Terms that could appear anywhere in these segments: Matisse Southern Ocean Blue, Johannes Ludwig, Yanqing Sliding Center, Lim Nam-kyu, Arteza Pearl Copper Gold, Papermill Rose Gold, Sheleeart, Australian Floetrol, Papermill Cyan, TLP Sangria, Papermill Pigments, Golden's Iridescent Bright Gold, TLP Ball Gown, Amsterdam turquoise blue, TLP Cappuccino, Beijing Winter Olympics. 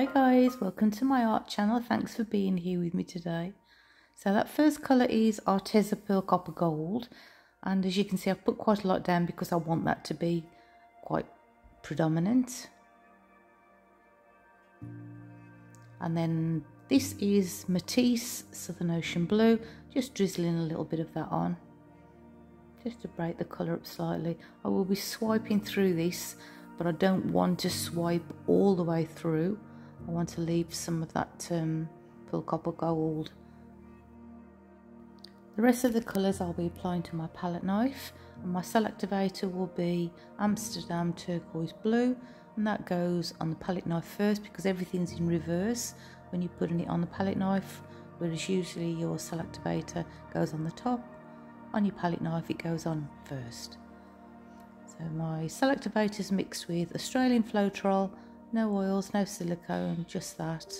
Hi guys, welcome to my art channel. Thanks for being here with me today. So that first colour is Arteza Pearl Copper Gold, and as you can see I've put quite a lot down because I want that to be quite predominant. And then this is Matisse Southern Ocean Blue, just drizzling a little bit of that on, just to break the colour up slightly. I will be swiping through this, but I don't want to swipe all the way through. I want to leave some of that pearl copper gold. The rest of the colours I'll be applying to my palette knife, and my selectivator will be Amsterdam turquoise blue, and that goes on the palette knife first because everything's in reverse when you're putting it on the palette knife, whereas usually your selectivator goes on the top. On your palette knife it goes on first. So my selectivator is mixed with Australian Floetrol, no oils, no silicone, just that.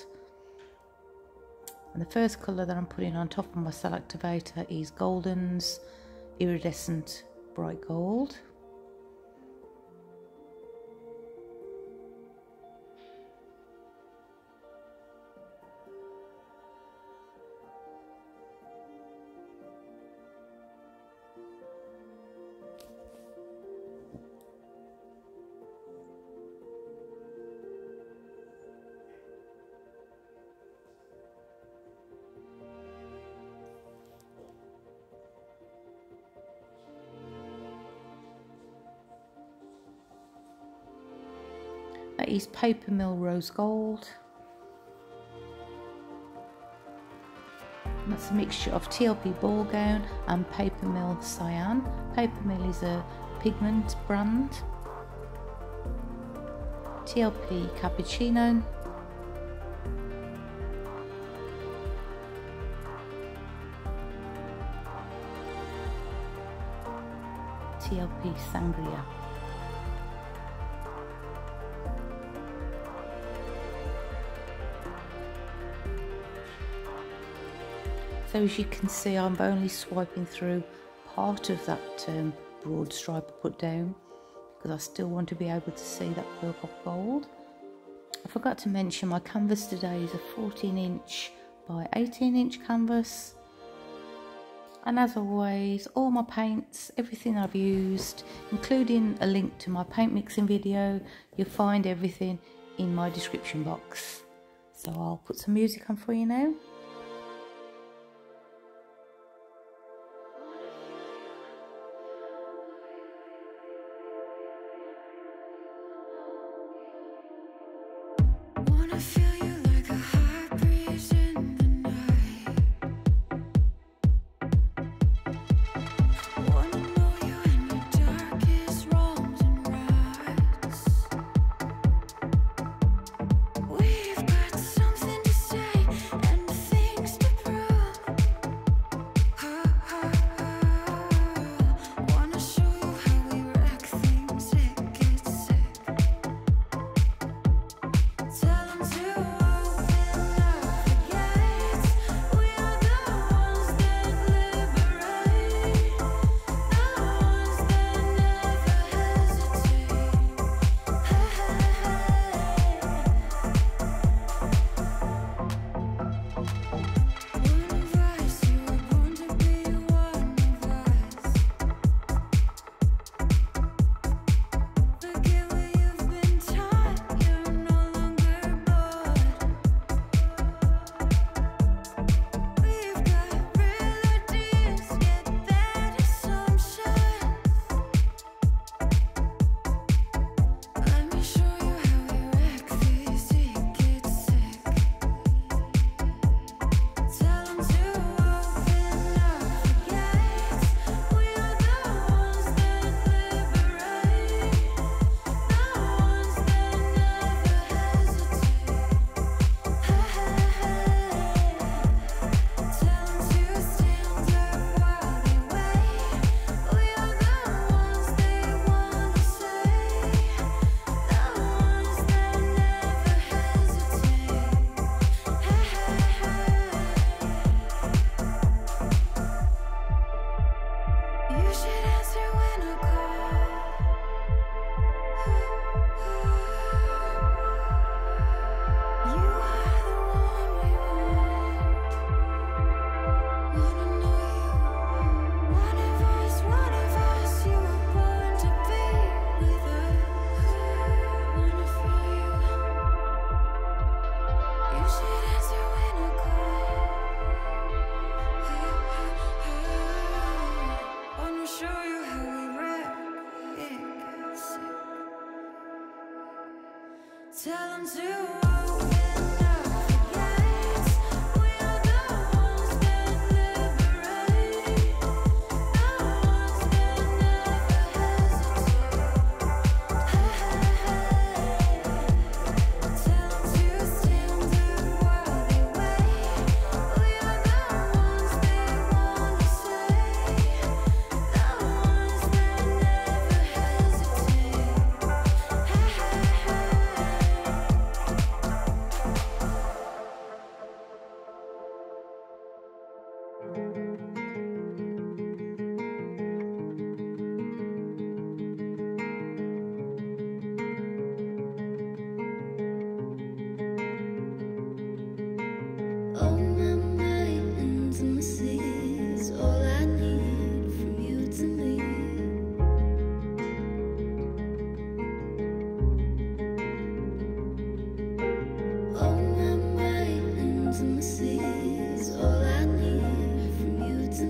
And the first colour that I'm putting on top of my selectivator is Golden's Iridescent Bright Gold. That is Papermill Rose Gold. And that's a mixture of TLP Ball Gown and Papermill Cyan. Papermill is a pigment brand. TLP Cappuccino. TLP Sangria. So as you can see, I'm only swiping through part of that broad stripe I put down because I still want to be able to see that pearl copper gold. I forgot to mention my canvas today is a 14-inch by 18-inch canvas. And as always, all my paints, everything I've used, including a link to my paint mixing video, you'll find everything in my description box. So I'll put some music on for you now. All I need from you tonight.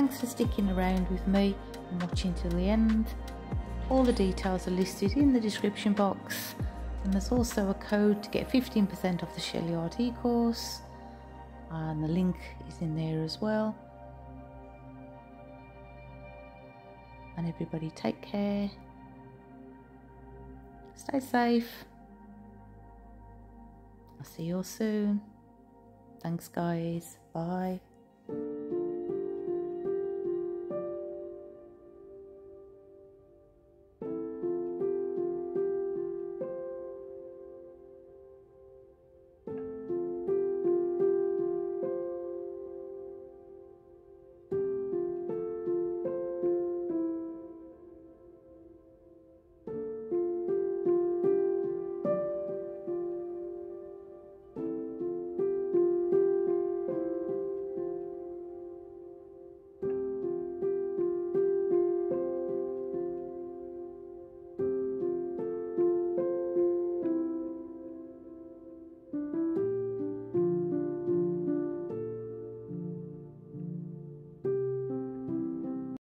Thanks for sticking around with me and watching till the end. All the details are listed in the description box, and there's also a code to get 15% off the Sheleeart e-course, and the link is in there as well. And everybody, take care, stay safe, I'll see you all soon. Thanks guys, bye.